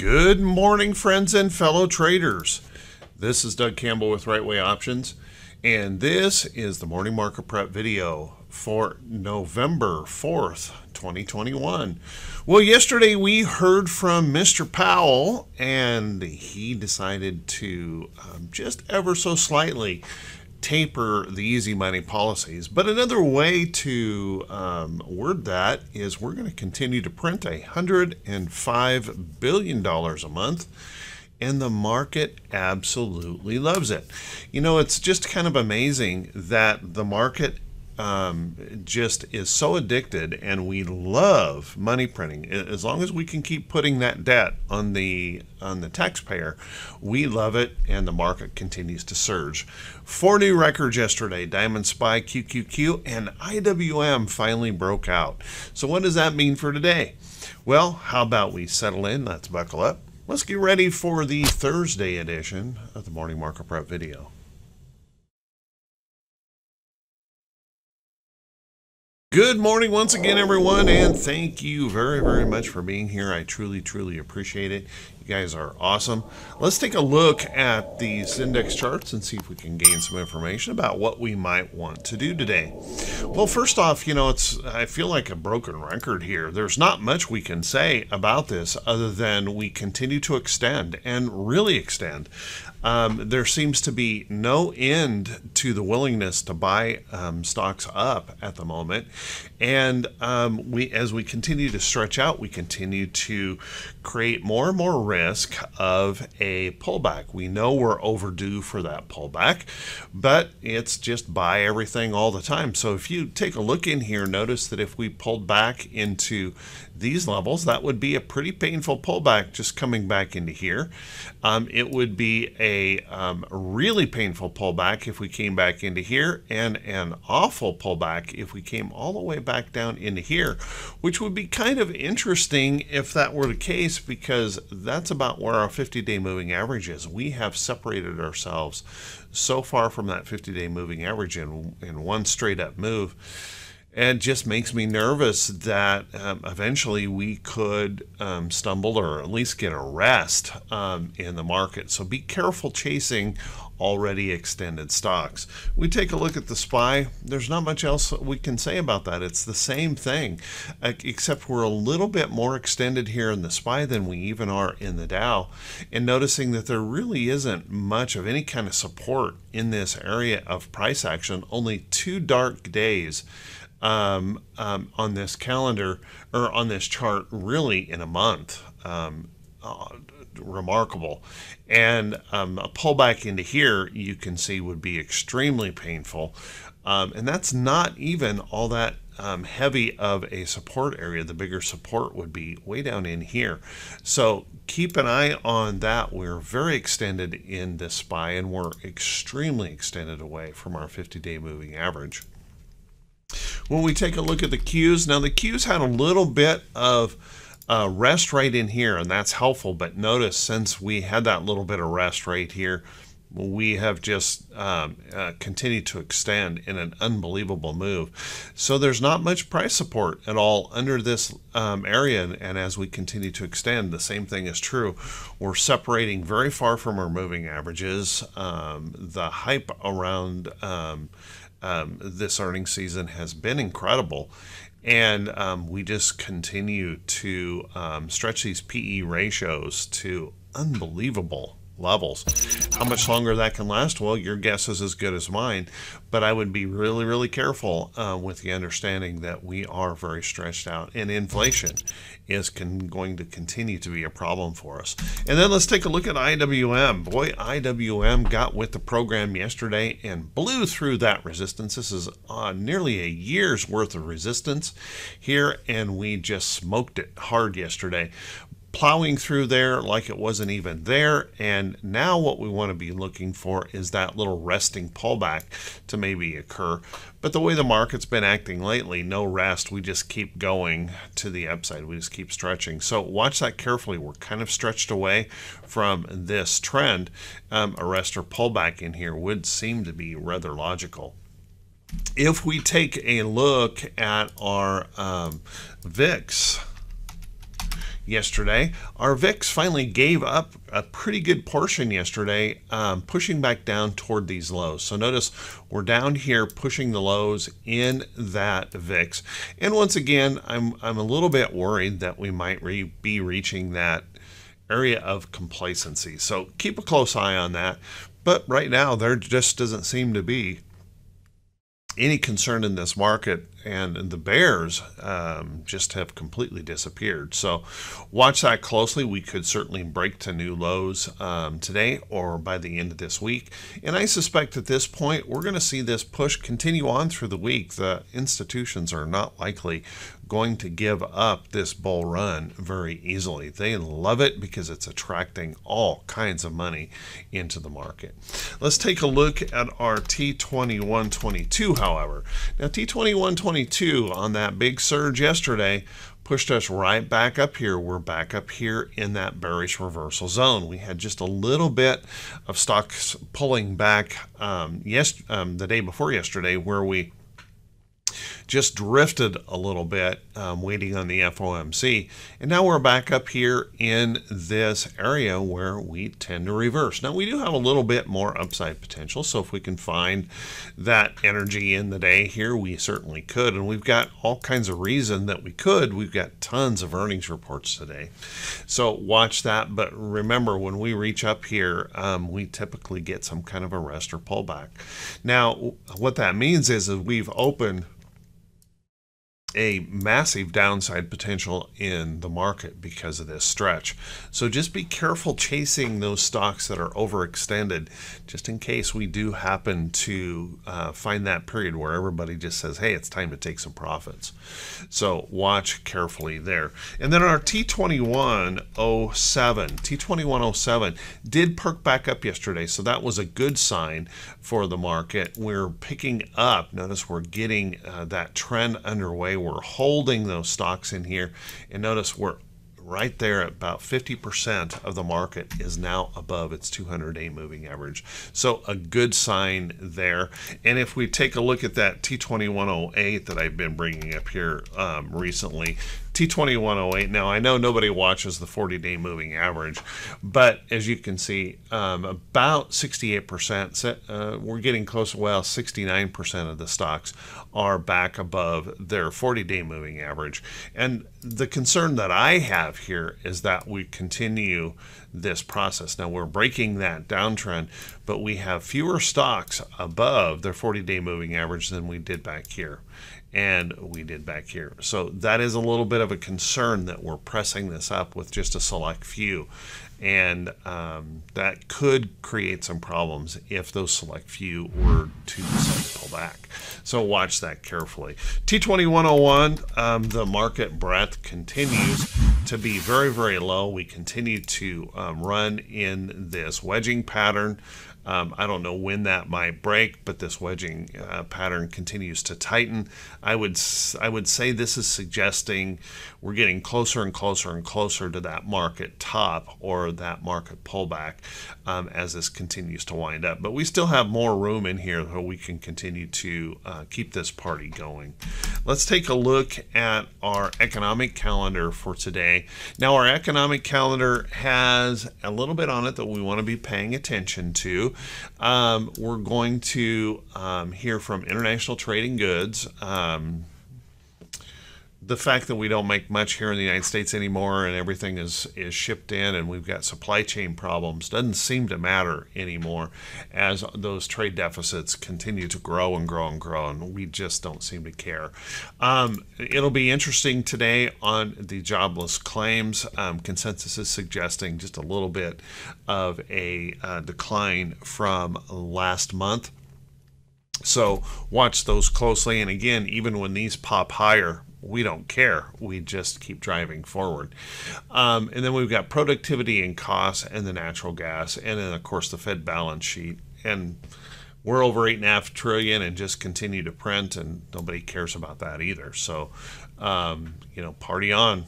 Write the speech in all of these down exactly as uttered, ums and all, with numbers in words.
Good morning, friends and fellow traders. This is Doug Campbell with Right Way Options, and this is the morning market prep video for November fourth, twenty twenty-one. Well, yesterday we heard from Mister Powell, and he decided to um, just ever so slightly taper the easy money policies. But another way to um, word that is we're going to continue to print a one hundred five billion dollars a month, and the market absolutely loves it. You know, it's just kind of amazing that the market um, just is so addicted, and we love money printing. As long as we can keep putting that debt on the on the taxpayer, we love it, and the market continues to surge. Four new records yesterday: Diamond S P Y, Q Q Q, and I W M finally broke out. So what does that mean for today? Well, how about we settle in? Let's buckle up. Let's get ready for the Thursday edition of the Morning Market Prep video. Good morning once again, everyone, and thank you very, very much for being here. I truly, truly appreciate it. You guys are awesome. Let's take a look at these index charts and see if we can gain some information about what we might want to do today. Well, first off, you know, it's I feel like a broken record here. There's not much we can say about this other than we continue to extend and really extend. Um, there seems to be no end to the willingness to buy um, stocks up at the moment. And um, we, as we continue to stretch out, we continue to create more and more risk of a pullback. We know we're overdue for that pullback, but it's just buy everything all the time. So if you take a look in here, notice that if we pulled back into these levels, that would be a pretty painful pullback just coming back into here. Um, it would be a um, really painful pullback if we came back into here, and an awful pullback if we came all the way back down into here, which would be kind of interesting if that were the case, because that's about where our fifty-day moving average is. We have separated ourselves so far from that fifty-day moving average in, in one straight-up move. And just makes me nervous that um, eventually we could um, stumble or at least get a rest um, in the market. So be careful chasing already extended stocks. We take a look at the S P Y. There's not much else we can say about that. It's the same thing, except we're a little bit more extended here in the S P Y than we even are in the Dow. And noticing that there really isn't much of any kind of support in this area of price action. Only two dark days Um, um, on this calendar, or on this chart, really in a month. Um, oh, remarkable. And um, a pullback into here, you can see, would be extremely painful. Um, and that's not even all that um, heavy of a support area. The bigger support would be way down in here. So keep an eye on that. We're very extended in this S P Y, and we're extremely extended away from our fifty-day moving average. When we take a look at the Q's, now the Q's had a little bit of uh, rest right in here, and that's helpful. But notice, since we had that little bit of rest right here, we have just um, uh, continued to extend in an unbelievable move. So there's not much price support at all under this um, area, and, and as we continue to extend, the same thing is true. We're separating very far from our moving averages. Um, the hype around um, Um, this earnings season has been incredible, and um, we just continue to um, stretch these P E ratios to unbelievable levels. How much longer that can last? Well, your guess is as good as mine, but I would be really, really careful uh, with the understanding that we are very stretched out, and inflation is con going to continue to be a problem for us. And then let's take a look at I W M. Boy, I W M got with the program yesterday and blew through that resistance. This is uh, nearly a year's worth of resistance here, and we just smoked it hard yesterday, plowing through there like it wasn't even there. And now what we want to be looking for is that little resting pullback to maybe occur. But the way the market's been acting lately, no rest. We just keep going to the upside. We just keep stretching. So watch that carefully. We're kind of stretched away from this trend. Um, a rest or pullback in here would seem to be rather logical. If we take a look at our um, V I X, yesterday. Our V I X finally gave up a pretty good portion yesterday, um, pushing back down toward these lows. So notice we're down here pushing the lows in that V I X. And once again, I'm, I'm a little bit worried that we might re- be reaching that area of complacency. So keep a close eye on that. But right now, there just doesn't seem to be any concern in this market, and the bears um, just have completely disappeared. So watch that closely. We could certainly break to new lows um, today or by the end of this week. And I suspect at this point, we're going to see this push continue on through the week. The institutions are not likely going to give up this bull run very easily. They love it because it's attracting all kinds of money into the market. Let's take a look at our T twenty-one twenty-two, however. Now, T twenty-one twenty-two on that big surge yesterday pushed us right back up here. We're back up here in that bearish reversal zone. We had just a little bit of stocks pulling back um, yes, um, the day before yesterday, where we just drifted a little bit, um, waiting on the F O M C. And now we're back up here in this area where we tend to reverse. Now, we do have a little bit more upside potential. So if we can find that energy in the day here, we certainly could. And we've got all kinds of reason that we could. We've got tons of earnings reports today. So watch that. But remember, when we reach up here, um, we typically get some kind of a rest or pullback. Now, what that means is that we've opened a massive downside potential in the market because of this stretch. So just be careful chasing those stocks that are overextended, just in case we do happen to uh, find that period where everybody just says, hey, it's time to take some profits. So watch carefully there. And then our T twenty-one oh seven did perk back up yesterday. So that was a good sign for the market. We're picking up. Notice we're getting uh, that trend underway. We're holding those stocks in here, and notice we're right there at about fifty percent of the market is now above its two hundred day moving average. So a good sign there. And if we take a look at that T twenty-one oh eight that I've been bringing up here um, recently, T twenty-one oh eight, now I know nobody watches the forty day moving average, but as you can see, um, about sixty-eight percent, uh, we're getting close, well, sixty-nine percent of the stocks are back above their forty day moving average. And the concern that I have here is that we continue this process. Now, we're breaking that downtrend, but we have fewer stocks above their forty day moving average than we did back here. And we did back here. So that is a little bit of a concern that we're pressing this up with just a select few. And um, that could create some problems if those select few were to decide to pull back. So watch that carefully. T twenty-one oh one, um, the market breadth continues to be very, very low. We continue to um, run in this wedging pattern. Um, I don't know when that might break, but this wedging uh, pattern continues to tighten. I would I would say this is suggesting we're getting closer and closer and closer to that market top or that market pullback um, as this continues to wind up. But we still have more room in here where we can continue to uh, keep this party going. Let's take a look at our economic calendar for today. Now, our economic calendar has a little bit on it that we want to be paying attention to. Um, we're going to um, hear from international trading goods. Um, the fact that we don't make much here in the United States anymore and everything is, is shipped in and we've got supply chain problems doesn't seem to matter anymore as those trade deficits continue to grow and grow and grow, and we just don't seem to care. Um, it'll be interesting today on the jobless claims. Um, consensus is suggesting just a little bit of a uh, decline from last month. So watch those closely. And again, even when these pop higher, we don't care. We just keep driving forward. Um, and then we've got productivity and costs and the natural gas. And then, of course, the Fed balance sheet. And we're over eight and a half trillion dollars and just continue to print. And nobody cares about that either. So, um, you know, party on.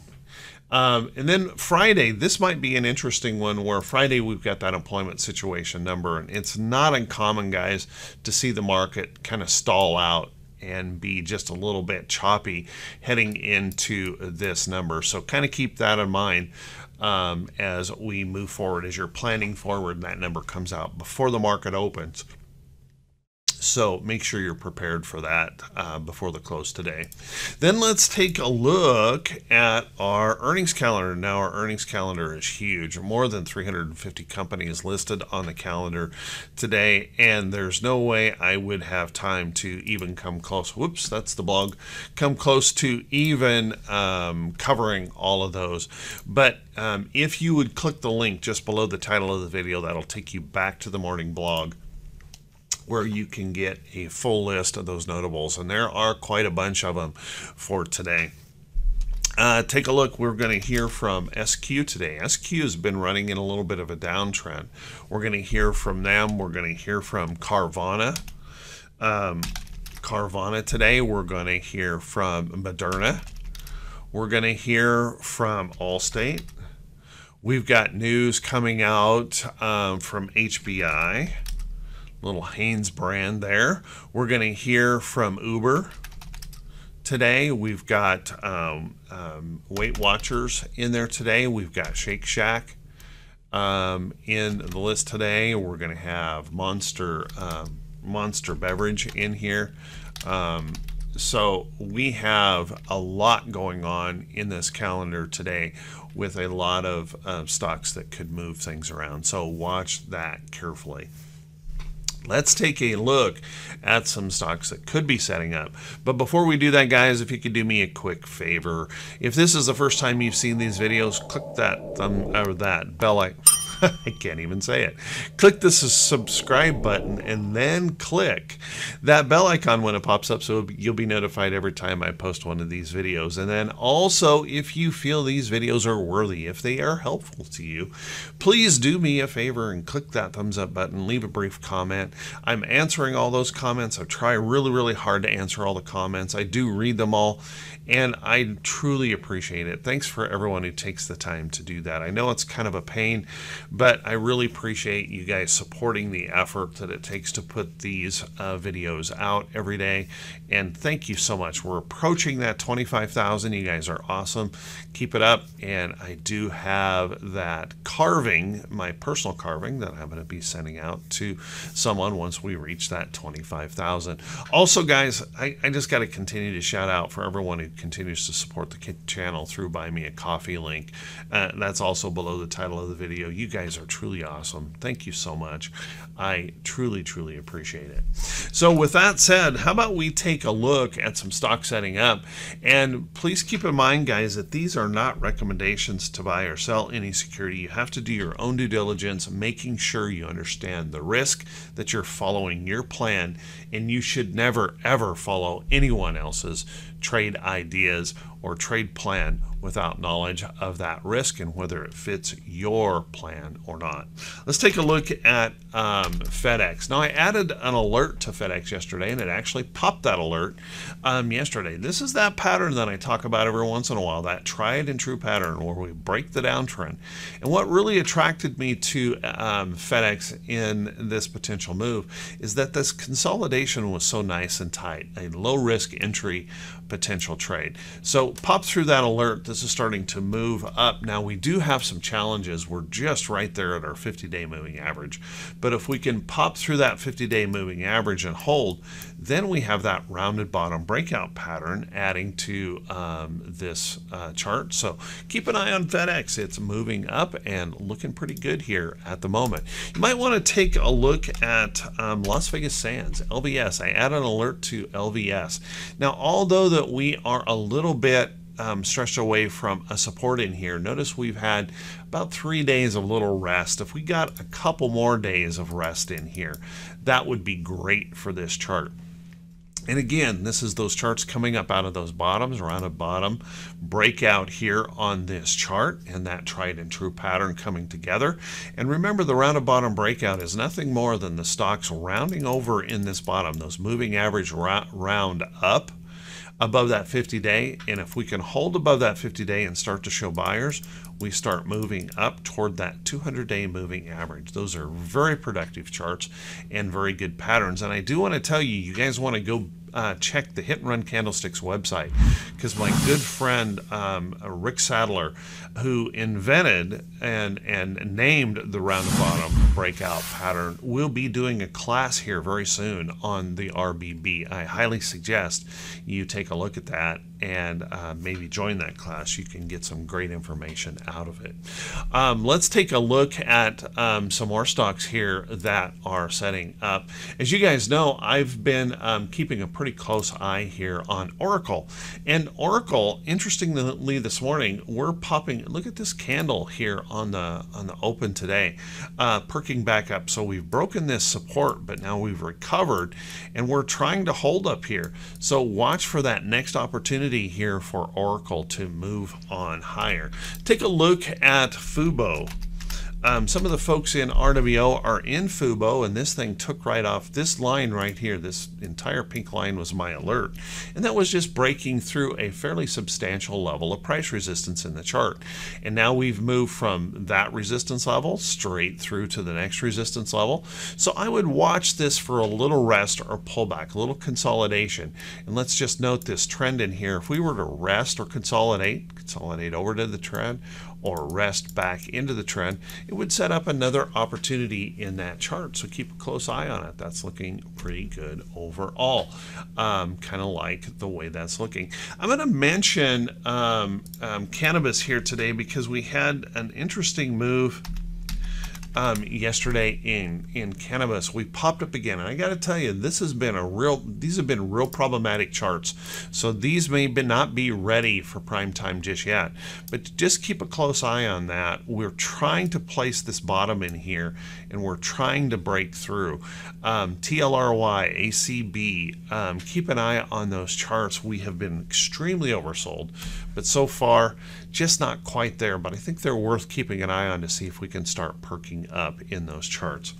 Um, and then Friday, this might be an interesting one where Friday we've got that employment situation number. And it's not uncommon, guys, to see the market kind of stall out and be just a little bit choppy heading into this number. So kind of keep that in mind um, as we move forward, as you're planning forward, and that number comes out before the market opens. So make sure you're prepared for that uh, before the close today. Then let's take a look at our earnings calendar. Now our earnings calendar is huge. More than three hundred fifty companies listed on the calendar today, and there's no way I would have time to even come close. Whoops, that's the blog. Come close to even um, covering all of those. But um, if you would click the link just below the title of the video, that'll take you back to the morning blog, where you can get a full list of those notables, and there are quite a bunch of them for today. Uh, take a look. We're going to hear from S Q today. S Q has been running in a little bit of a downtrend. We're going to hear from them. We're going to hear from Carvana. Um, Carvana today. We're going to hear from Moderna. We're going to hear from Allstate. We've got news coming out um, from H B I. Little Hanes brand there. We're going to hear from Uber today. We've got um, um, Weight Watchers in there today. We've got Shake Shack um, in the list today. We're going to have Monster um, Monster Beverage in here. Um, so we have a lot going on in this calendar today, with a lot of uh, stocks that could move things around. So watch that carefully. Let's take a look at some stocks that could be setting up. But before we do that, guys, if you could do me a quick favor. If this is the first time you've seen these videos, click that thumb or that bell icon. I can't even say it. Click the subscribe button and then click that bell icon when it pops up, so you'll be notified every time I post one of these videos. And then also, if you feel these videos are worthy, if they are helpful to you, please do me a favor and click that thumbs up button, leave a brief comment. I'm answering all those comments. I try really, really hard to answer all the comments. I do read them all, and I truly appreciate it. Thanks for everyone who takes the time to do that. I know it's kind of a pain, but I really appreciate you guys supporting the effort that it takes to put these uh, videos out every day. And thank you so much. We're approaching that twenty-five thousand. You guys are awesome. Keep it up. And I do have that carving, my personal carving, that I'm going to be sending out to someone once we reach that twenty-five thousand. Also, guys, I, I just got to continue to shout out for everyone who continues to support the channel through Buy Me a Coffee link. Uh, that's also below the title of the video. You guys are truly awesome. Thank you so much. I truly, truly appreciate it. So with that said, how about we take a look at some stock setting up? And please keep in mind, guys, that these are not recommendations to buy or sell any security. You have to do your own due diligence, making sure you understand the risk, that you're following your plan, and you should never, ever follow anyone else's trade ideas or trade plan without knowledge of that risk and whether it fits your plan or not. Let's take a look at um, FedEx. Now, I added an alert to FedEx yesterday, and it actually popped that alert um, yesterday. This is that pattern that I talk about every once in a while, that tried and true pattern where we break the downtrend. And what really attracted me to um, FedEx in this potential move is that this consolidation was so nice and tight, a low-risk entry potential trade. So pop through that alert. This is starting to move up. Now, we do have some challenges. We're just right there at our fifty-day moving average. But if we can pop through that fifty-day moving average and hold, then we have that rounded bottom breakout pattern adding to um, this uh, chart. So keep an eye on FedEx. It's moving up and looking pretty good here at the moment. You might want to take a look at um, Las Vegas Sands, L V S. I add an alert to L V S. Now, although that we are a little bit Um, stretched away from a support in here. Notice we've had about three days of little rest. If we got a couple more days of rest in here, that would be great for this chart. And again, this is those charts coming up out of those bottoms, rounded bottom breakout here on this chart, and that tried and true pattern coming together. And remember, the rounded bottom breakout is nothing more than the stocks rounding over in this bottom, those moving average round up above that fifty-day, and if we can hold above that fifty-day and start to show buyers, we start moving up toward that two hundred-day moving average. Those are very productive charts and very good patterns. And I do want to tell you, you guys want to go uh, check the Hit and Run Candlesticks website, because my good friend um, Rick Sadler, who invented and and named the round to bottom breakout pattern, will be doing a class here very soon on the R B B. I highly suggest you take a look at that and uh, maybe join that class. You can get some great information out of it. Um, let's take a look at um, some more stocks here that are setting up. As you guys know, I've been um, keeping a pretty close eye here on Oracle. And Oracle, interestingly, this morning we're popping. Look at this candle here on the on the open today, uh, perking back up. So we've broken this support, but now we've recovered, and we're trying to hold up here. So watch for that next opportunity here for Oracle to move on higher. Take a look at FUBO. Um, some of the folks in R W O are in FUBO, and this thing took right off. This line right here, this entire pink line, was my alert. And that was just breaking through a fairly substantial level of price resistance in the chart. And now we've moved from that resistance level straight through to the next resistance level. So I would watch this for a little rest or pullback, a little consolidation. And let's just note this trend in here. If we were to rest or consolidate, consolidate over to the trend, or rest back into the trend, it would set up another opportunity in that chart. So keep a close eye on it. That's looking pretty good overall, um, kind of like the way that's looking. I'm going to mention um, um, cannabis here today because we had an interesting move Um, yesterday in in cannabis. We popped up again, and I got to tell you, this has been a real. These have been real problematic charts, so these may be not be ready for prime time just yet. But just keep a close eye on that. We're trying to place this bottom in here, and we're trying to break through. Um, T L R Y, A C B. Um, keep an eye on those charts. We have been extremely oversold, but so far, just not quite there. But I think they're worth keeping an eye on to see if we can start perking up in those charts.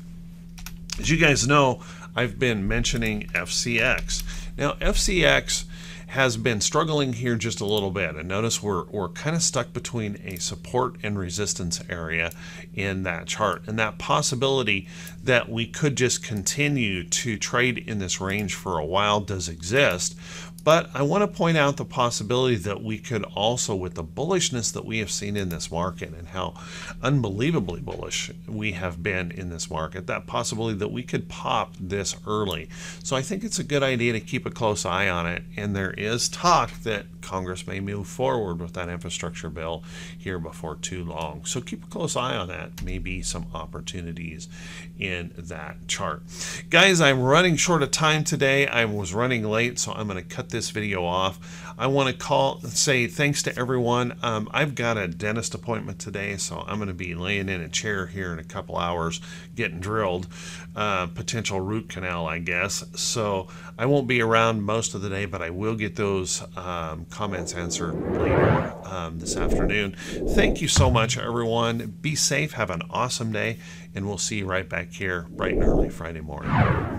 As you guys know, I've been mentioning F C X. Now F C X has been struggling here just a little bit, and notice we're, we're kind of stuck between a support and resistance area in that chart, and that possibility that we could just continue to trade in this range for a while does exist. But I want to point out the possibility that we could also, with the bullishness that we have seen in this market and how unbelievably bullish we have been in this market, that possibility that we could pop this early. So I think it's a good idea to keep a close eye on it. And there is talk that Congress may move forward with that infrastructure bill here before too long. So keep a close eye on that. Maybe some opportunities in that chart. Guys, I'm running short of time today. I was running late, so I'm going to cut this this video off. I want to call say thanks to everyone. Um, I've got a dentist appointment today, so I'm going to be laying in a chair here in a couple hours getting drilled, uh, potential root canal, I guess. So I won't be around most of the day, but I will get those um, comments answered later um, this afternoon. Thank you so much, everyone. Be safe. Have an awesome day, and we'll see you right back here bright and early Friday morning.